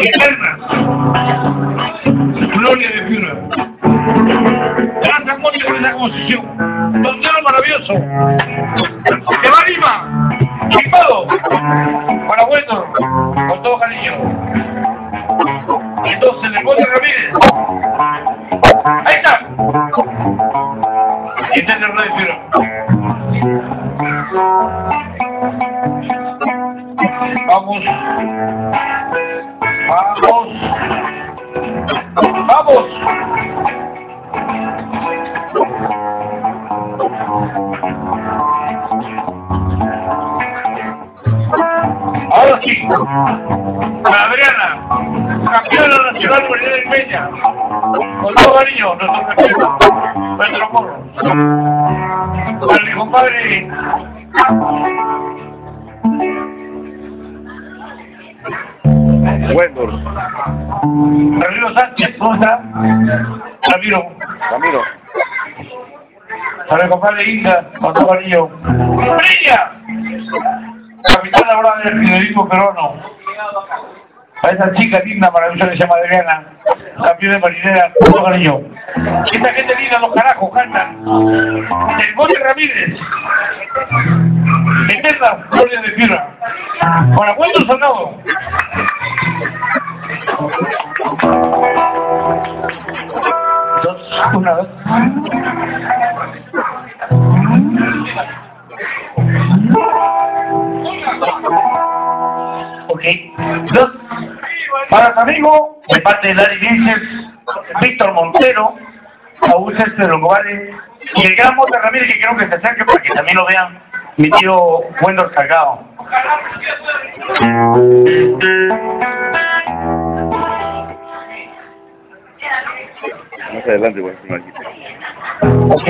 Eterna Gloria de Piura. Gracias por esta composición. Tondero maravilloso. ¡Que va Lima! ¡Chipado! Para bueno, con todo cariño. Entonces, el mote Ramírez. ¡Ahí está! Eterna Gloria de Piura. Vamos. ¡Vamos! Ahora sí, Adriana, campeona nacional por el Peña, con dos anillos, nuestro campeón, nuestro morro, para mi compadre. Bueno, Ramiro Sánchez, ¿cómo está? Ramiro. Para el compadre Inca, con tu anillo. ¡Brilla! Capitán Laura del periodismo peruano. Para esa chica linda, maravillosa, que se llama Adriana, campeona de marinera, con tu anillo. Esta gente linda, los carajos, cantan. El mote Ramírez. Eterna Gloria de Fierra. Con Acuerdo Salgado. Una vez. Ok. Dos. Para su amigo, de parte de Lary Vílchez, Víctor Montero, Saúl Céspedes de los Guares, y el gran mote Ramírez, que creo que se acerque para que también lo vean, mi tío Pedro Salgado. Más adelante voy a hacer una guitarra. Ok.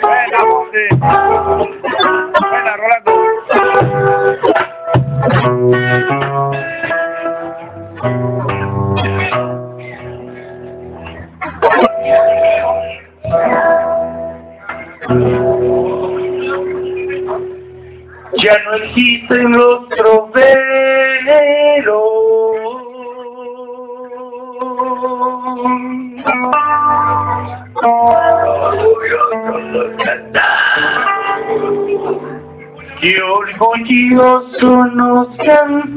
Buena, Monte. Buena, Rolando. Ya no existen los troperos, que orgulloso nos cantaron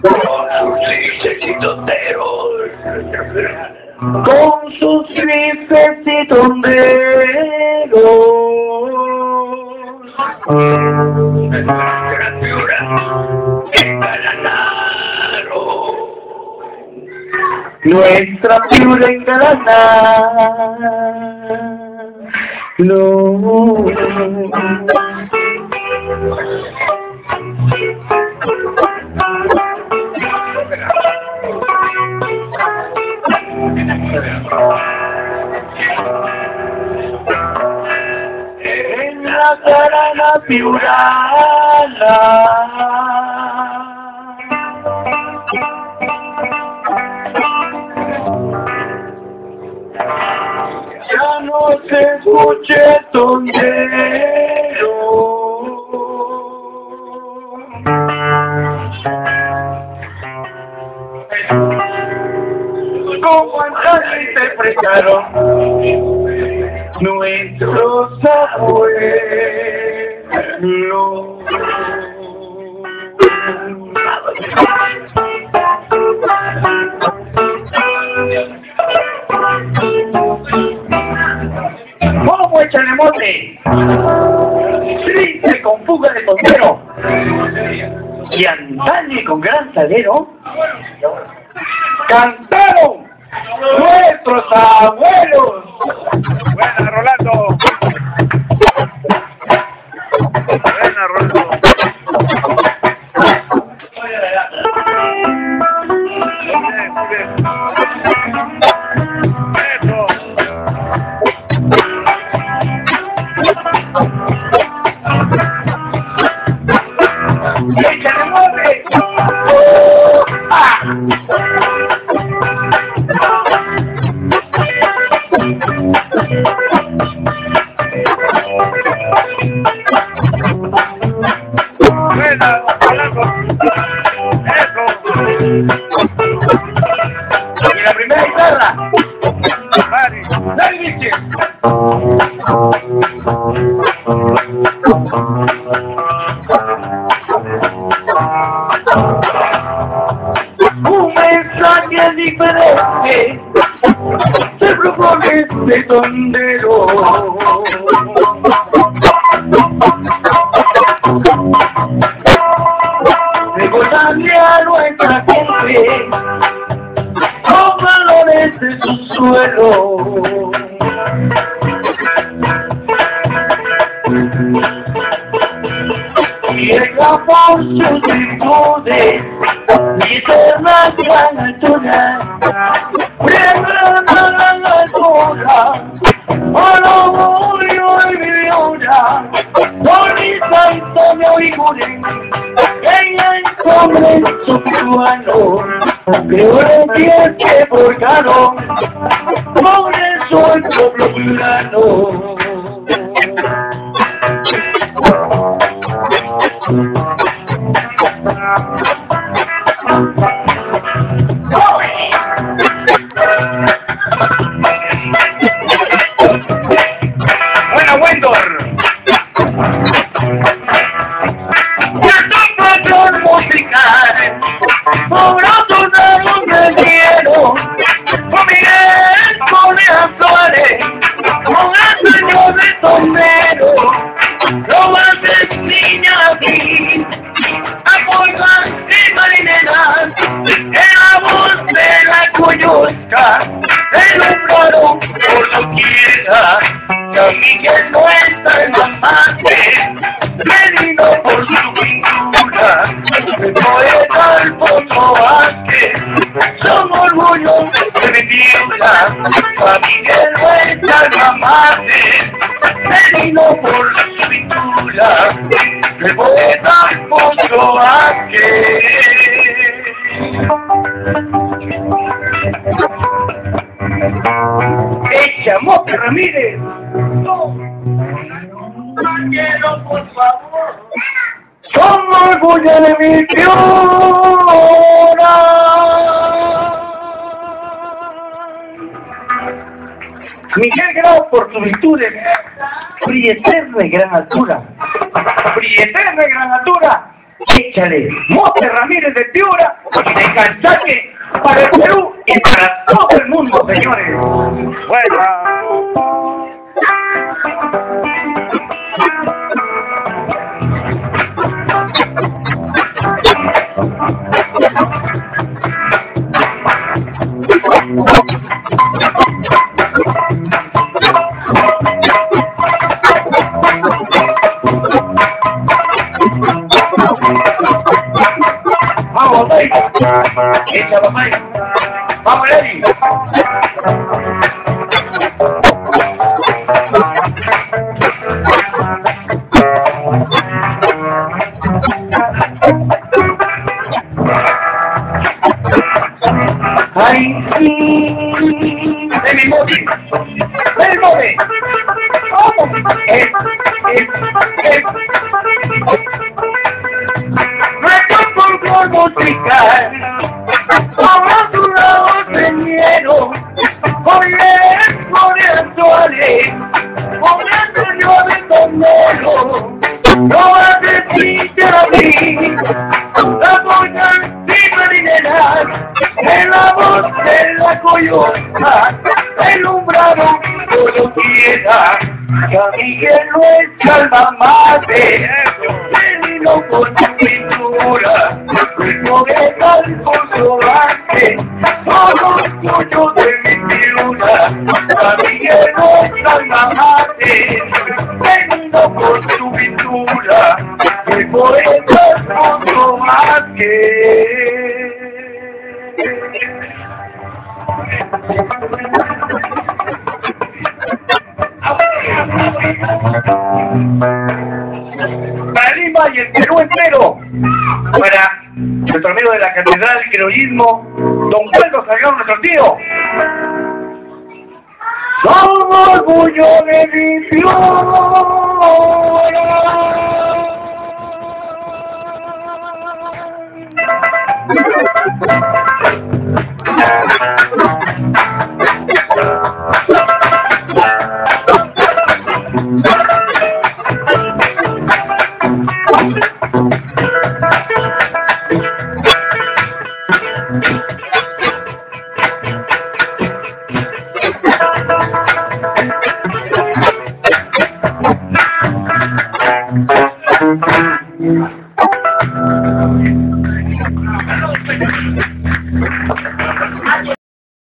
con sus lices y tonderos, con sus lices y tonderos, nuestra Piura engalanaron, nuestra Piura engalanaron. En la carana piurana, ya no se escuche tondero, como antes interpretaron nuestros abuelos. ¿Cómo echan el mote? Sí, se confuga de tondero y antañe con gran salero cantaron nuestros abuelos. Buena, Rolando. Buena, Rolando. Eso. ¡Échale, mueve! ¡Ah! Piura. Lary Vílchez. Un mensaje diferente se propone este tondero. Recordarle a nuestra gente los valores de su suelo. Llega por sus virtudes y se la gran altura, preparando la altura, por orgullo y viola, bonita y sabio y morena, ella encobre su cubano, peor es que por caro, por eso el pueblo plano. A Miguel Grau me vino por la cintura, el poeta Pedro Salgado. ¡Echa mote, Ramírez! ¡No! ¡Quiero, por favor! ¡Somos orgullo de mi Piura! Miguel Grau por sus virtudes, prieter de gran altura, prieter de gran altura, échale mote Ramírez de Piura y de Canchaque para el Perú y para todo el mundo, señores. Bueno. Echa papá, vamos Lary. Ay, sí, de mi mote, del mote, vamos, no es por flor musical. Miguel no es alma madre, vino con su pintura, ritmo de tal consolante, solo tuyo de mi Piura. Miguel no es alma madre, vino con su pintura, ritmo de tal consolante. Para Lima y el Perú entero, para nuestro amigo de la Catedral del Criollismo, don Pedro Salgado, nuestro tío. Somos orgullo de mi Piura.